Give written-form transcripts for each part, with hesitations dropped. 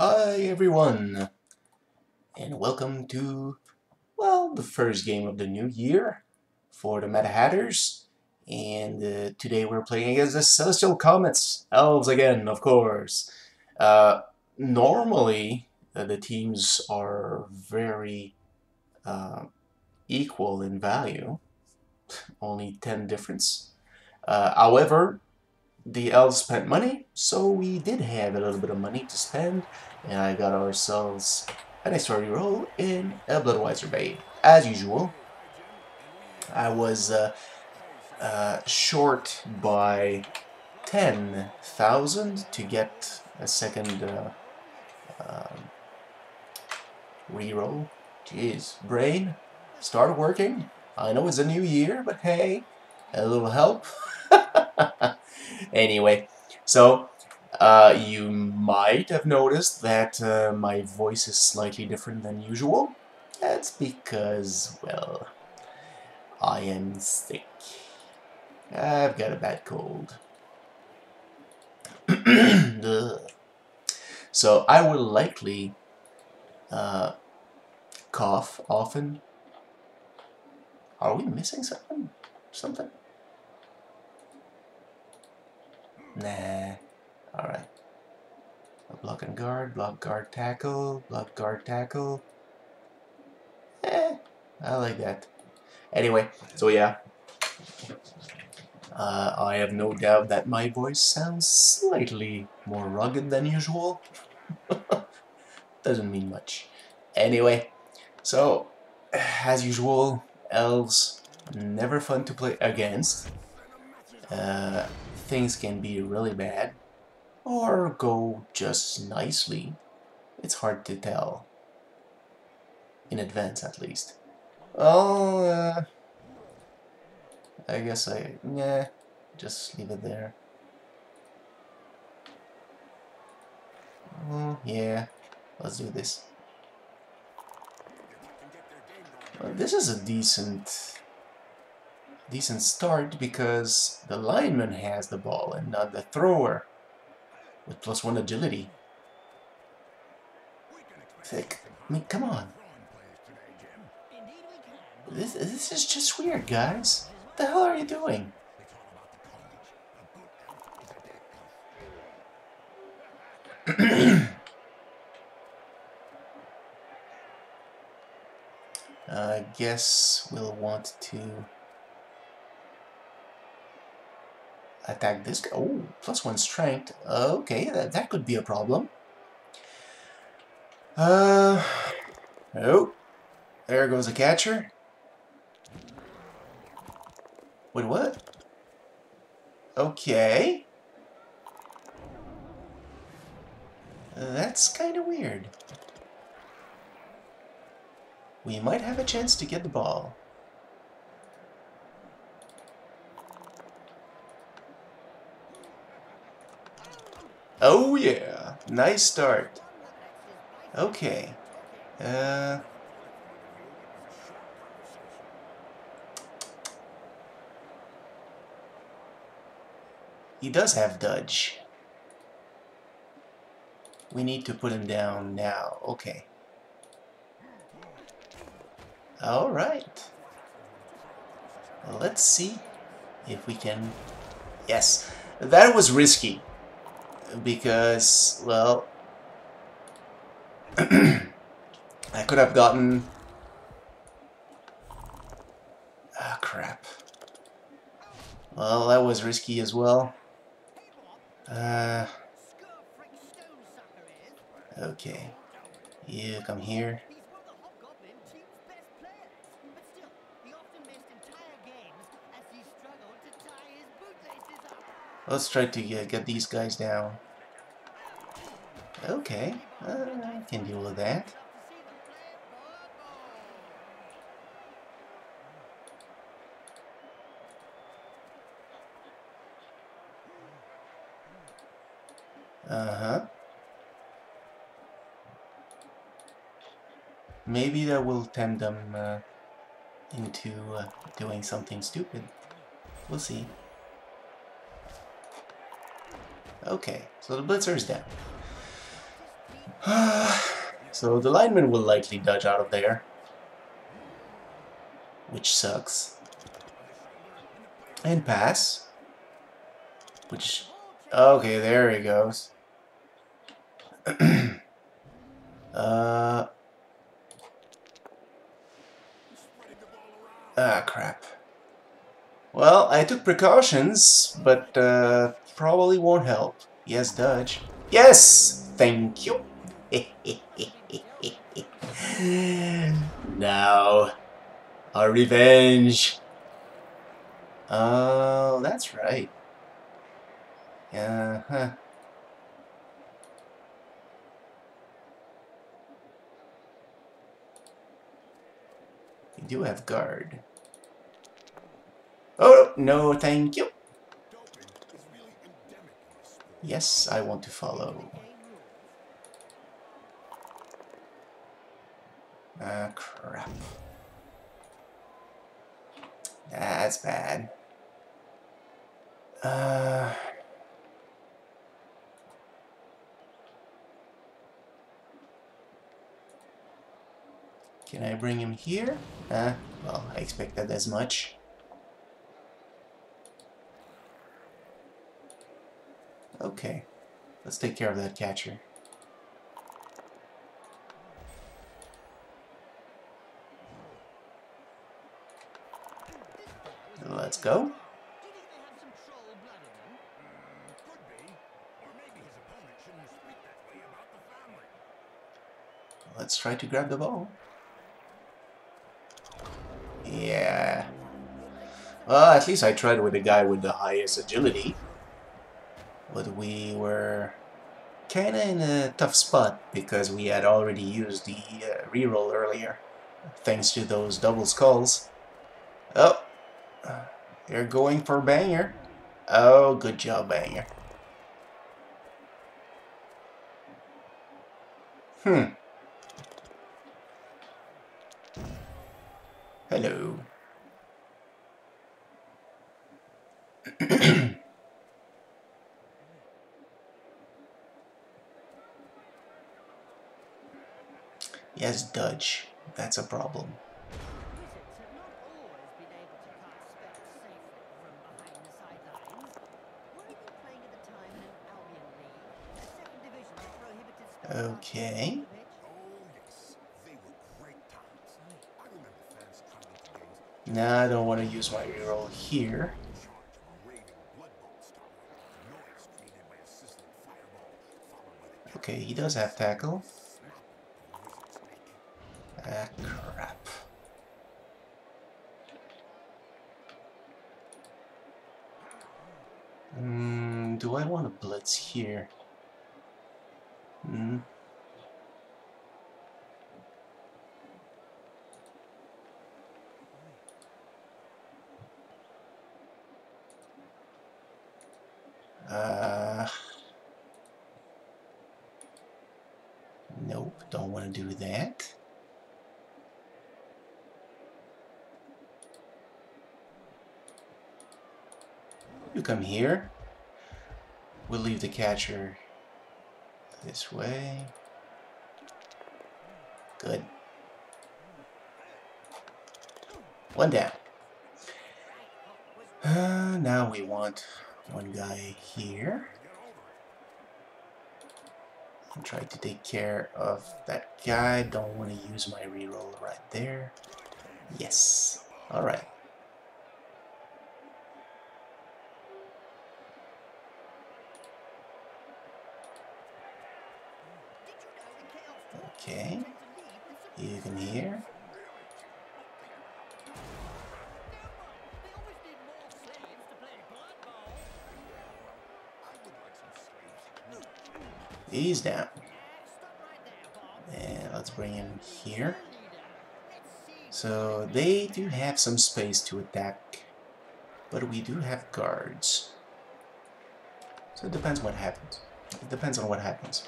Hi everyone, and welcome to, well, the first game of the new year for the Meta Hatters, and today we're playing against the Celestial Comets, elves again, of course. Normally, the teams are very equal in value, only 10 difference. However, the elves spent money, so we did have a little bit of money to spend, and I got ourselves an extraordinary roll in a Bloodweiser Babe. As usual, I was short by 10,000 to get a second reroll. Jeez, brain, start working. I know it's a new year, but hey, a little help. Anyway, so you might have noticed that my voice is slightly different than usual. That's because, well, I am sick. I've got a bad cold. So I will likely cough often. Are we missing something? Something? Nah. Alright. Block guard tackle, block guard tackle. Eh, I like that. Anyway, so yeah. I have no doubt that my voice sounds slightly more rugged than usual. Doesn't mean much. Anyway, so, as usual, elves, never fun to play against. Things can be really bad, or go just nicely. It's hard to tell. In advance, at least. Well, I guess yeah, just leave it there. Yeah, let's do this. Well, this is a decent start because the lineman has the ball and not the thrower with +1 agility. Thick. I mean, come on. This is just weird, guys. What the hell are you doing? I guess we'll want to attack this guy. Oh, +1 strength. Okay, that could be a problem. Oh, there goes a catcher. Wait, what? Okay. That's kind of weird. We might have a chance to get the ball. Oh yeah, nice start. Okay. He does have dodge. We need to put him down now. Okay. All right. Let's see if we can. Yes, that was risky. Because, well, I could have gotten... Ah, crap. Well, that was risky as well. Okay. You come here. Let's try to get these guys down. Okay, I can deal with that. Maybe that will tempt them into doing something stupid. We'll see. Okay, so the blitzer is down. So the lineman will likely dodge out of there, which sucks. And pass, which, okay, there he goes. Ah, crap. Well, I took precautions, but probably won't help. Yes, dodge. Yes! Thank you! Now, our revenge! That's right. Uh-huh. You do have guard. Oh, no, thank you. Yes, I want to follow. Ah, crap. That's bad. Can I bring him here? Well, I expected as much. Okay, let's take care of that catcher. Let's go. Let's try to grab the ball. Yeah. Well, at least I tried with the guy with the highest agility. But we were kind of in a tough spot because we had already used the reroll earlier, thanks to those double skulls. Oh, they're going for Banger. Oh, good job, Banger. Hello. Yes, dodge. That's a problem. Okay. Now I don't want to use my reroll here. Okay, he does have tackle. Ah, crap. Do I want to blitz here? Nope, don't want to do that. You come here. We'll leave the catcher this way. Good. One down. Now we want one guy here. I'll try to take care of that guy. Don't want to use my reroll right there. Yes. Alright. Okay. You can hear. He's down. And let's bring him here. So they do have some space to attack, but we do have guards. So it depends what happens. It depends on what happens.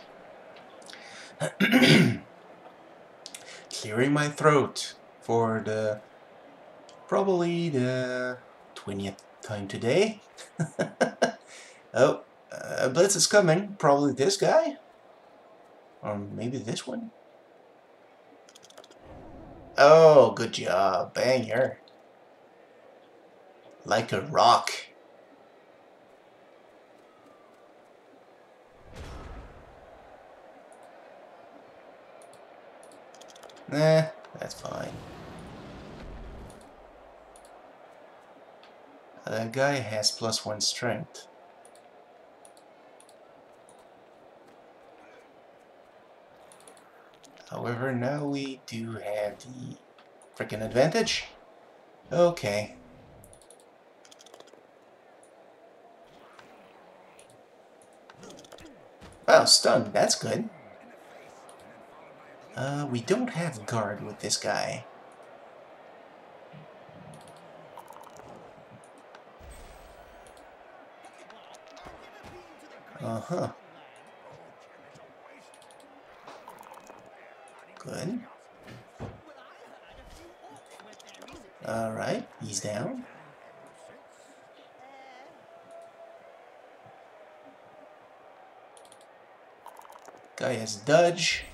Clearing my throat for the probably the 20th time today. Oh, blitz is coming. Probably this guy. Maybe this one? Oh, good job. Banger. Like a rock. Nah, that's fine. That guy has +1 strength. However, now we do have the freaking advantage. Okay. Wow, stun. That's good. We don't have guard with this guy. Uh-huh. Good. Alright, he's down. Guy has dodge.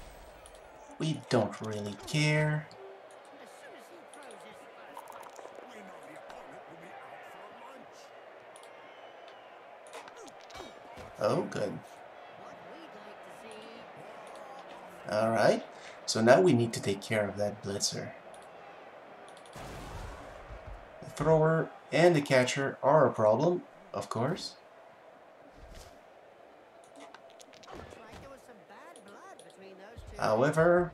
We don't really care. Oh, good. Alright. So now we need to take care of that blitzer. The thrower and the catcher are a problem, of course. However,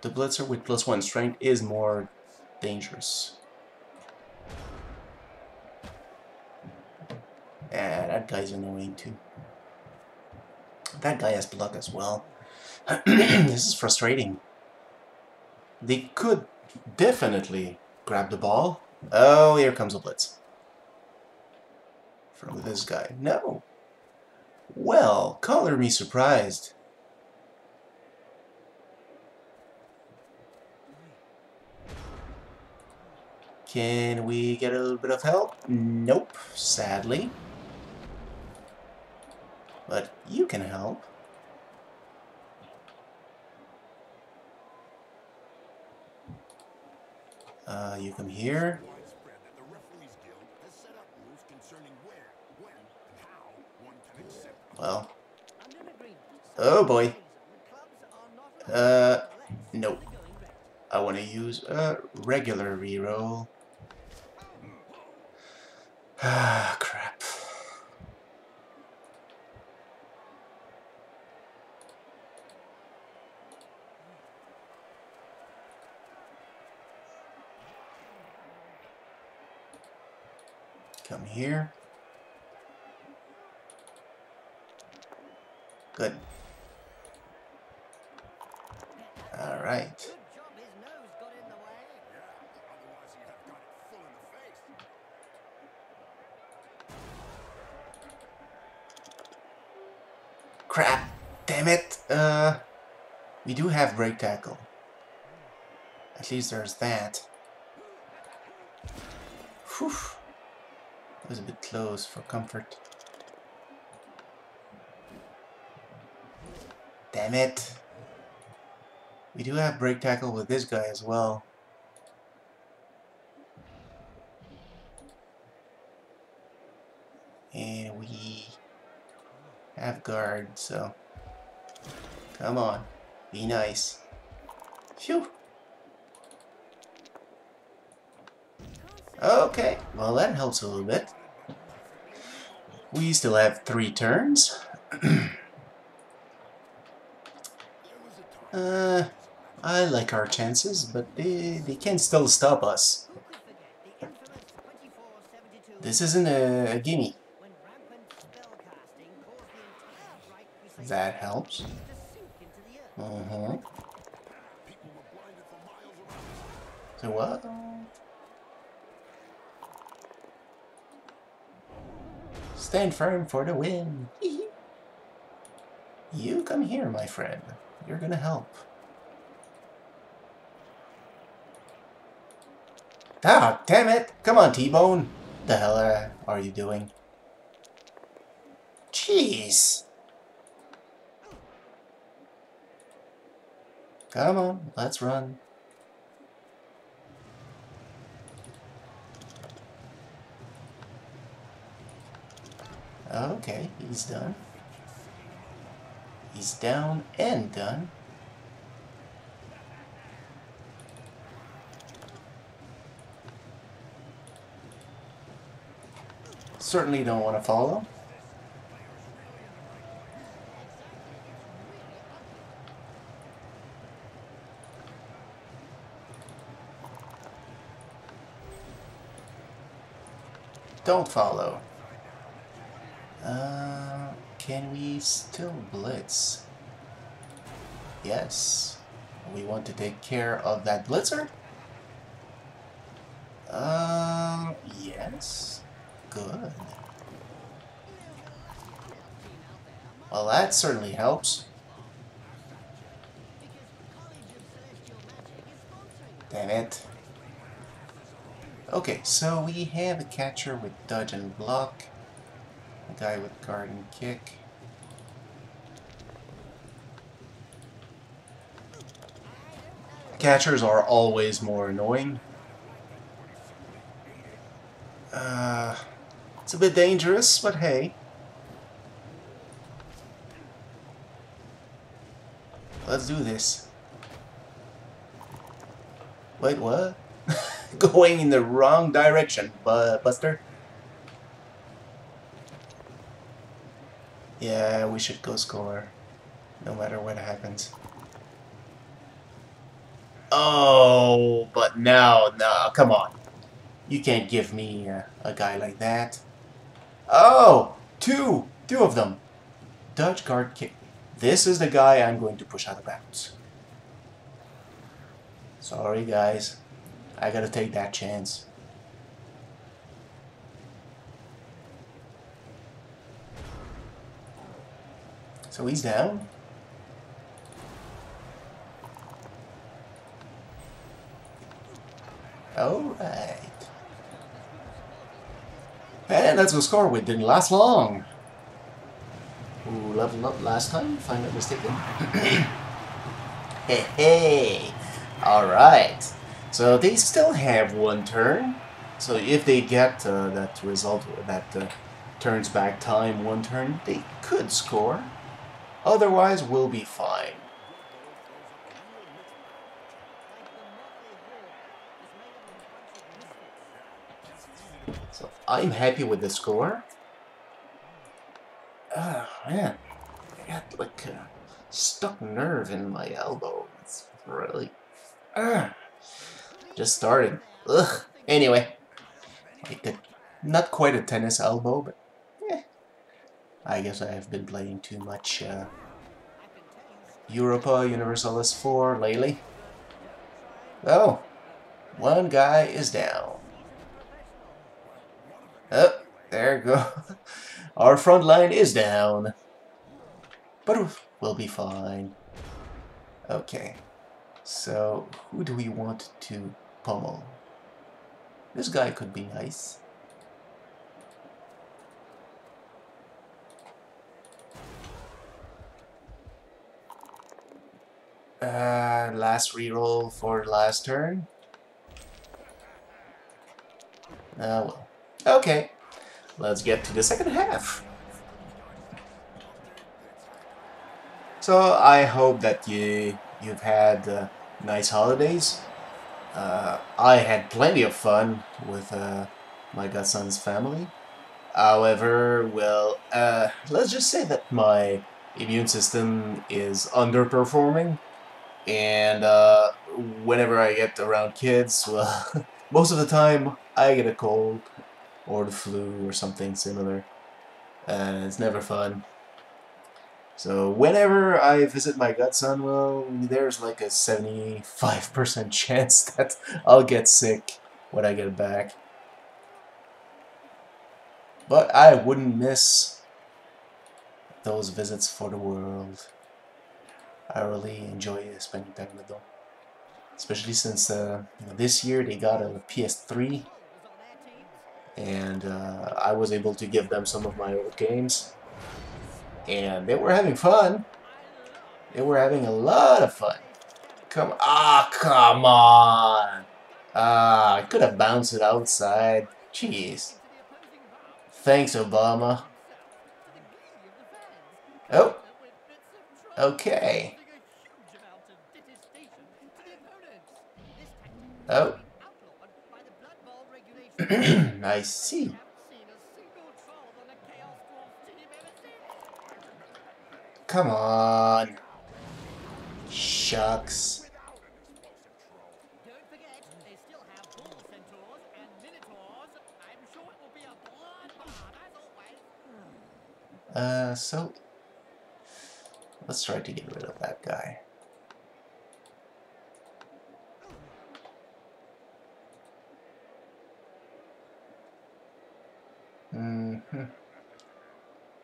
the blitzer with +1 strength is more dangerous. And that guy's annoying too. That guy has block as well. This is frustrating. They could definitely grab the ball. Oh, here comes a blitz. From this guy. No. Well, color me surprised. Can we get a little bit of help? Nope, sadly. But you can help. You come here. Well. Oh boy. Nope. I want to use a regular reroll. Ah, crap. Come here. Good. All right. Crap, damn it. We do have break tackle. At least there's that. Whew. That was a bit close for comfort. Damn it. We do have break tackle with this guy as well. And we have guard, so come on, be nice. Phew. Okay, well that helps a little bit. We still have 3 turns. I like our chances, but they can still stop us. This isn't a gimme. That helps. Uh-huh. So what? Stand firm for the win. You come here, my friend. You're gonna help. Ah, damn it! Come on, T-Bone. The hell are you doing? Jeez. Come on, let's run. Okay, he's done. He's down and done. Certainly don't want to follow. Don't follow. Can we still blitz? Yes. We want to take care of that blitzer? Yes. Good. Well, that certainly helps. Damn it. Okay, so we have a catcher with dodge and block. A guy with guard and kick. Catchers are always more annoying. It's a bit dangerous, but hey. Let's do this. Wait, what? Going in the wrong direction, Buster. Yeah, we should go score, no matter what happens. Oh, but no, come on. You can't give me a guy like that. Oh, two of them. Dodge, guard, kick. This is the guy I'm going to push out of bounds. Sorry, guys. I gotta take that chance. So he's down. Alright. And that's the score. It didn't last long. Ooh, leveled up last time, if I'm not mistaken. Hey. Alright. So they still have one turn. So if they get that result, that turns back time one turn, they could score. Otherwise, we'll be fine. So I'm happy with the score. Ah, oh, man, I got like a stuck nerve in my elbow. It's really just started. Ugh. Anyway, like not quite a tennis elbow, but eh. I guess I have been playing too much Europa Universalis IV lately. Oh, one guy is down. Oh, there we go. Our front line is down, but we'll be fine. Okay. So, who do we want to pummel? This guy could be nice. Last reroll for last turn. Well. Okay. Let's get to the second half. So, I hope that you've had nice holidays. I had plenty of fun with my godson's family. However, well, let's just say that my immune system is underperforming, and whenever I get around kids, well, most of the time I get a cold or the flu or something similar, and it's never fun. So whenever I visit my godson, well, there's like a 75% chance that I'll get sick when I get back. But I wouldn't miss those visits for the world. I really enjoy spending time with them. Especially since this year they got a PS3. And I was able to give them some of my old games. And they were having fun. They were having a lot of fun. Come, come on. I could have bounced it outside. Jeez. Thanks, Obama. Oh. Okay. Oh. I see. Come on. Shucks. So let's try to get rid of that guy.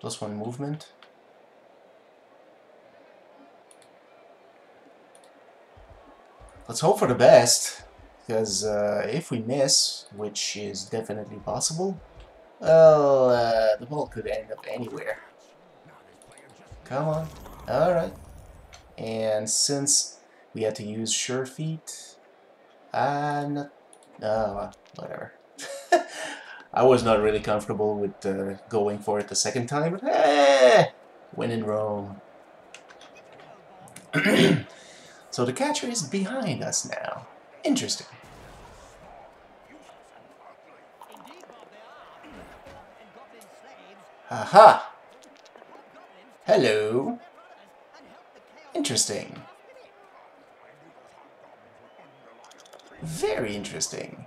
Plus one movement. Let's hope for the best, because if we miss, which is definitely possible, well, the ball could end up anywhere. Come on. Alright. And since we had to use Sure Feet, I'm not... whatever. I was not really comfortable with going for it the second time, but hey, when in Rome. So the catcher is behind us now. Interesting. Aha! Hello. Interesting. Very interesting.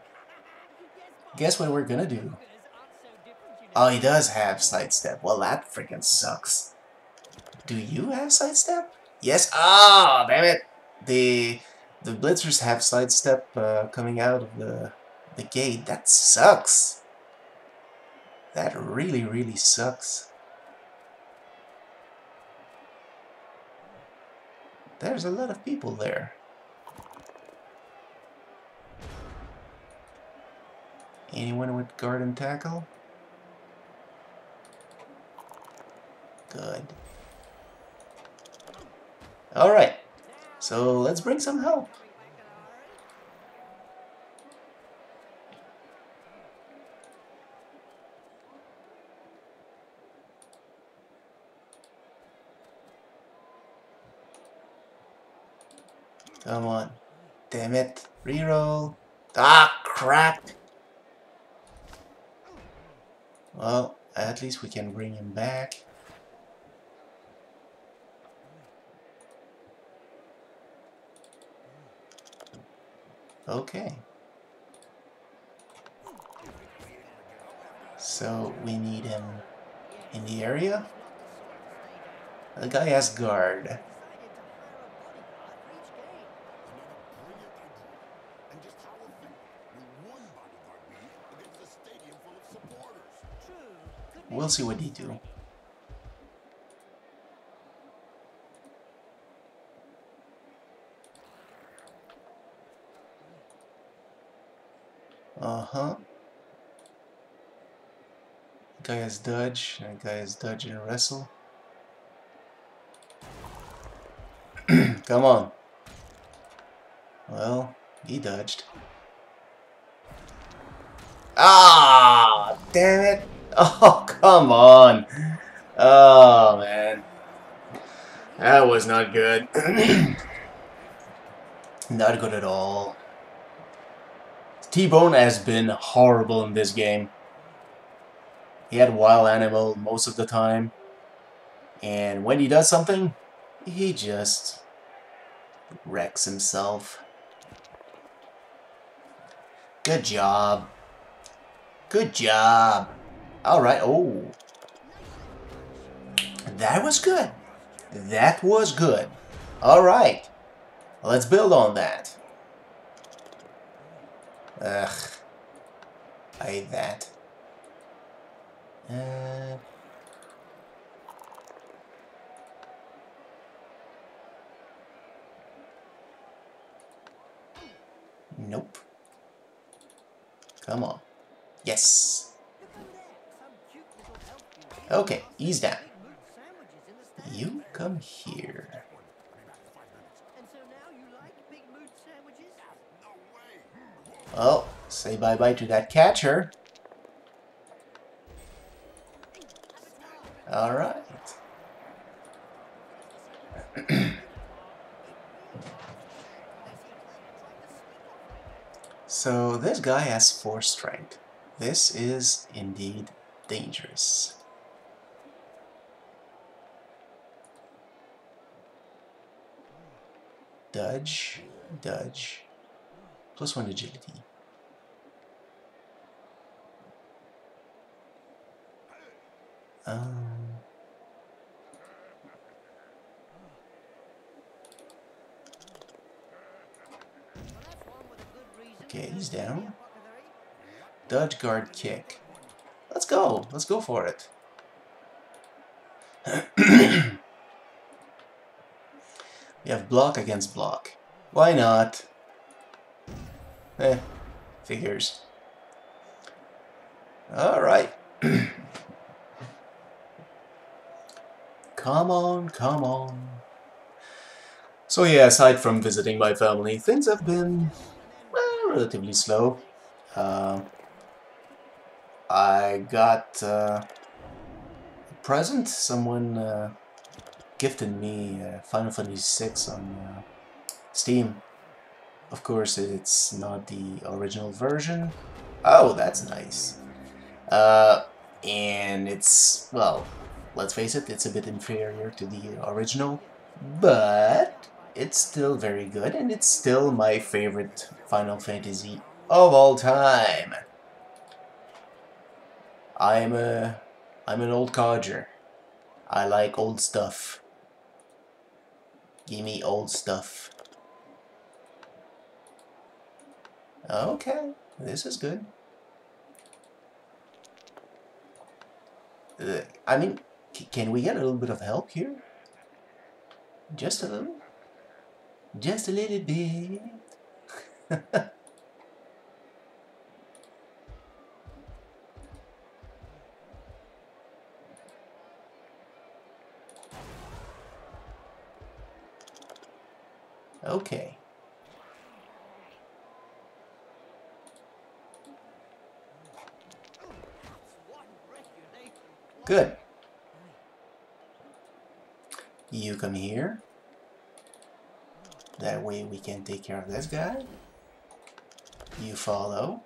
Guess what we're gonna do? Oh, he does have sidestep. Well, that freaking sucks. Do you have sidestep? Yes. Ah, damn it. The blitzers have sidestep coming out of the gate. That sucks. That really, really sucks. There's a lot of people there. Anyone with guard and tackle? Good. Alright. So let's bring some help. Come on. Damn it. Reroll. Ah, crap. Well, at least we can bring him back. Okay. So we need him in the area. The guy has guard. We'll see what they do. Guy has dodge, that guy has dodge and wrestle. Come on. Well, he dodged. Ah, damn it. Oh, come on. Oh, man. That was not good. Not good at all. T-Bone has been horrible in this game. He had wild animal most of the time. And when he does something, he just wrecks himself. Good job. Good job. Alright, oh. That was good. That was good. Alright. Let's build on that. Ugh. I hate that. Nope. Come on. Yes. Okay, he's down. You come here. Oh, say bye-bye to that catcher. All right. So this guy has 4 strength. This is indeed dangerous. Dodge, dodge, +1 agility. Okay, he's down. Dodge, guard, kick. Let's go. Let's go for it. We have block against block. Why not? Eh, figures. All right. Come on, come on. So yeah, aside from visiting my family, things have been relatively slow. I got a present. Someone gifted me Final Fantasy VI on Steam. Of course, it's not the original version. Oh, that's nice. And it's, well, let's face it, it's a bit inferior to the original, but it's still very good, and it's still my favorite Final Fantasy of all time. I'm an old codger. I like old stuff. Gimme old stuff. Okay, this is good. I mean, can we get a little bit of help here? Just a little? Just a little bit. Okay. Good. You come here. That way we can take care of this guy. You follow.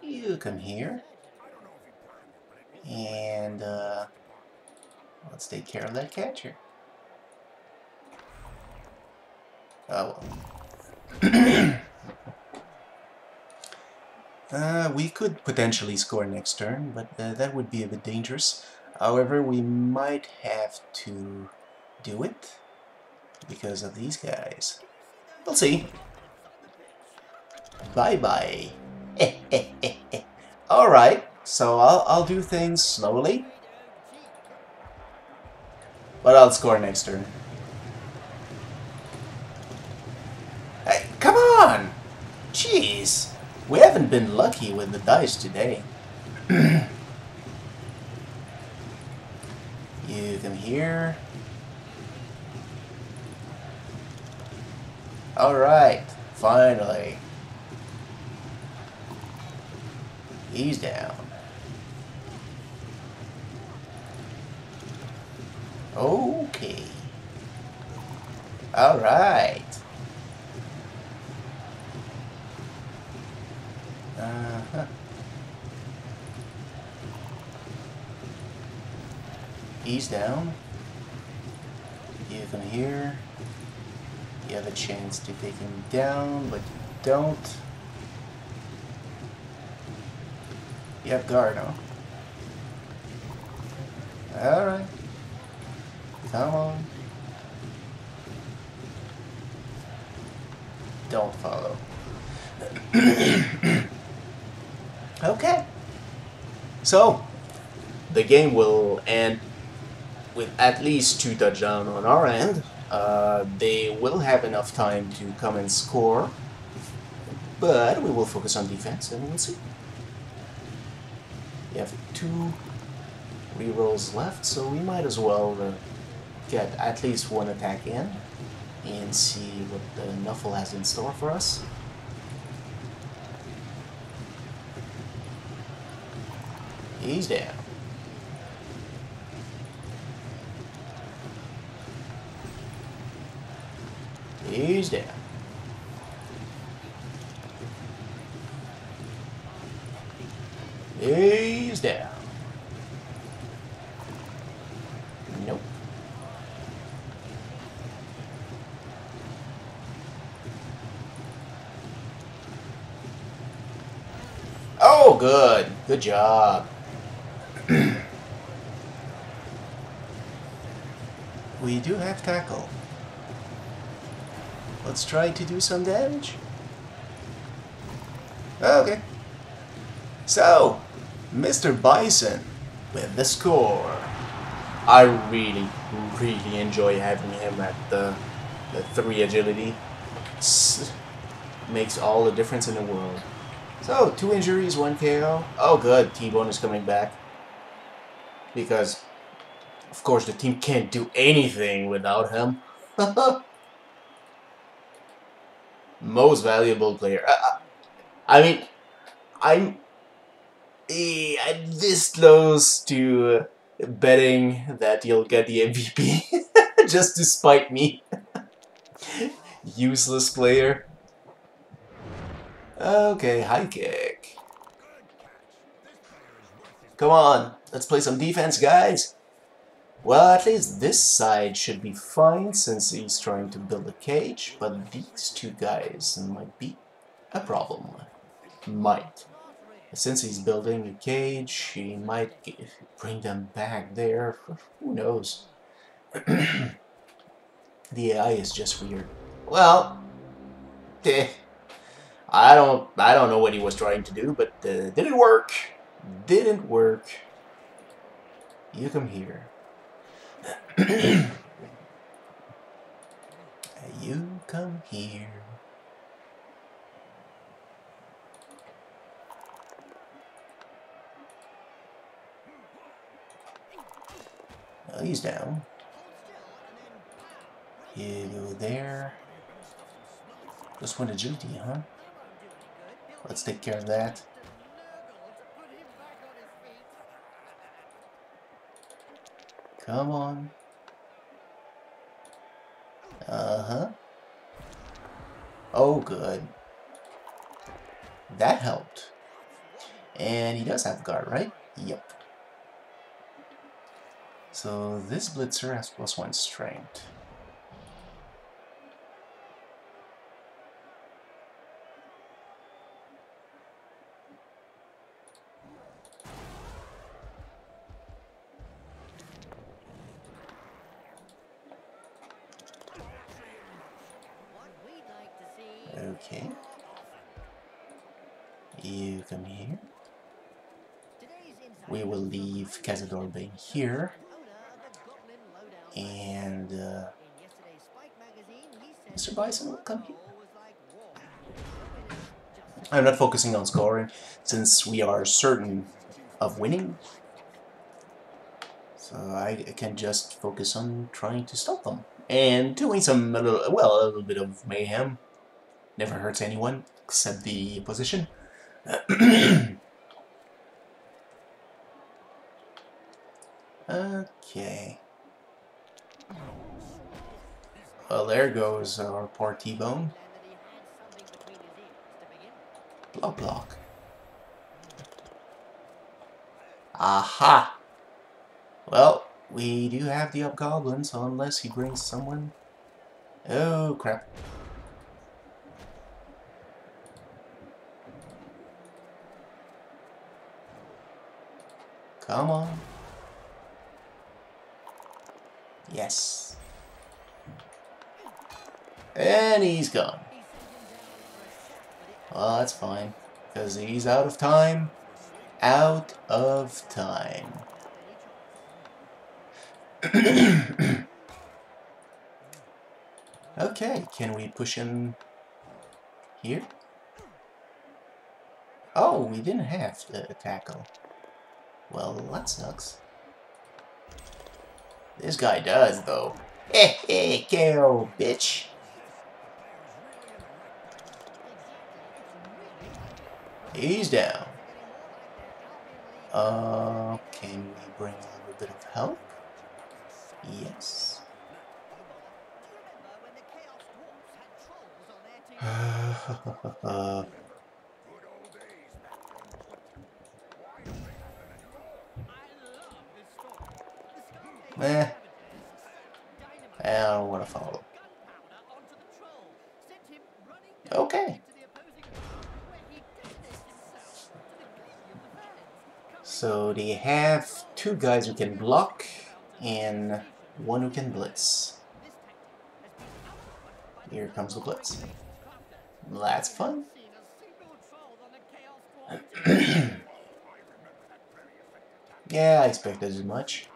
You come here. And let's take care of that catcher. Oh well. We could potentially score next turn, but that would be a bit dangerous. However, we might have to do it. Because of these guys. We'll see. Bye-bye. Alright, so I'll do things slowly. But I'll score next turn. Hey, come on! Jeez! We haven't been lucky with the dice today. You come here. Alright, finally. He's down. Okay. Alright. Uh-huh. He's down. You come here. You have a chance to take him down, but you don't. You have guard, huh? Alright. Come on. Don't follow. Okay. So, the game will end with at least 2 touchdowns on our end. They will have enough time to come and score, but we will focus on defense and we'll see. We have 2 rerolls left, so we might as well get at least 1 attack in and see what the Nuffle has in store for us. He's down. He's down. He's down. Nope. Oh, good. Good job. We do have tackle. Let's try to do some damage. Okay. So, Mr. Bison with the score. I really enjoy having him at the 3 agility. It's, makes all the difference in the world. So, 2 injuries, 1 KO. Oh good, T-Bone is coming back. Because, of course, the team can't do anything without him. Most valuable player. I mean, I'm this close to betting that you'll get the MVP just to spite me. Useless player. Okay, high kick. Come on, let's play some defense, guys. Well, at least this side should be fine since he's trying to build a cage, but these 2 guys might be a problem. Might. Since he's building a cage, he might bring them back there. Who knows? The AI is just weird. Well, I don't know what he was trying to do, but didn't work. Didn't work. You come here. You come here. Oh, he's down. You go there. Just win agility, huh? Let's take care of that. Come on. Uh-huh. Oh, good. That helped. And he does have guard, right? Yep. So this blitzer has +1 strength. Okay. You come here. We will leave Cazador Bane here. And Mr. Bison will come here. I'm not focusing on scoring since we are certain of winning. So I can just focus on trying to stop them and doing some a little bit of mayhem. Never hurts anyone except the opposition. Okay. Well, there goes our poor T-Bone. Block, block. Aha! Well, we do have the Hobgoblin, so unless he brings someone... Oh, crap. Come on. Yes. And he's gone. Well, that's fine, because he's out of time. Out of time. Okay, can we push him here? Oh, we didn't have to tackle. Well, that sucks. This guy does, though. Hey, hey, KO, bitch. He's down. Can we bring a little bit of help? Yes. I don't want to follow. Okay. So they have two guys who can block and one who can blitz. Here comes the blitz. That's fun. Yeah, I expected as much.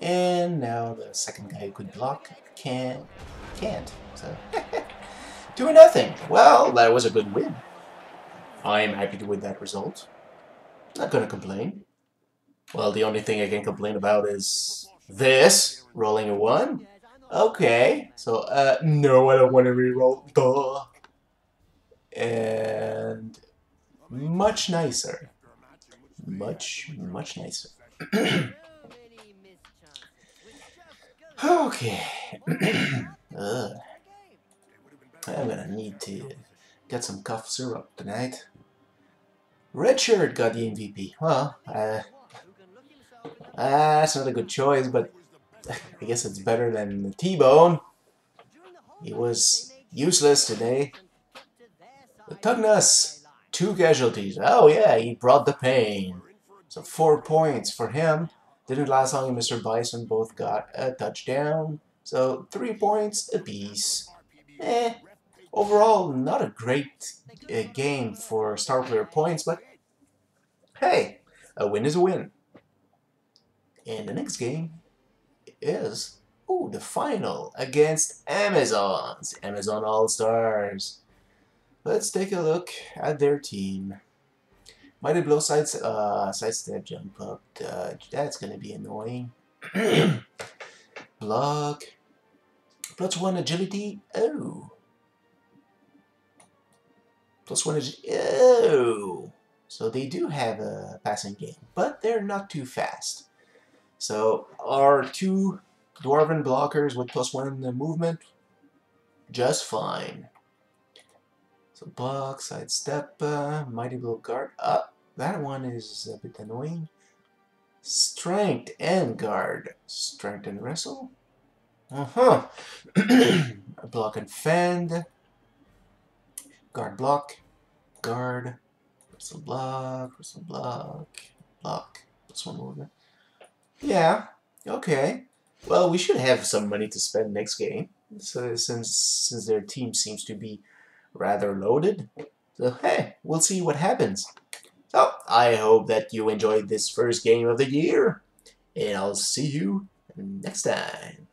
And now the second guy who could block can't. So 2-0. Well, that was a good win. I am happy with that result. Not gonna complain. Well, the only thing I can complain about is this rolling a 1. Okay, so no, I don't want to reroll. Duh. And much nicer, much nicer. Okay. I'm gonna need to get some cough syrup tonight. Richard got the MVP. Well, that's not a good choice, but I guess it's better than T-Bone. He was useless today. Tugnas, 2 casualties. Oh yeah, he brought the pain. So 4 points for him. Didn't last long, and Mr. Bison both got a touchdown. So 3 points apiece. Overall, not a great game for star player points, but hey, a win is a win. And the next game is the final against Amazon All Stars. Let's take a look at their team. Mighty Blow sidestep jump up dodge. That's gonna be annoying. Block. +1 agility. Oh. +1 agility. Oh. So they do have a passing game, but they're not too fast. So our 2 Dwarven blockers with +1 in the movement, just fine. So block, sidestep, Mighty Blow guard up. That one is a bit annoying. Strength and guard. Strength and wrestle. Block and fend. Guard block. Guard. Wrestle block. Wrestle block. Block. +1 movement. Yeah, okay. Well, we should have some money to spend next game. So since their team seems to be rather loaded. So hey, we'll see what happens. So I hope that you enjoyed this first game of the year, and I'll see you next time.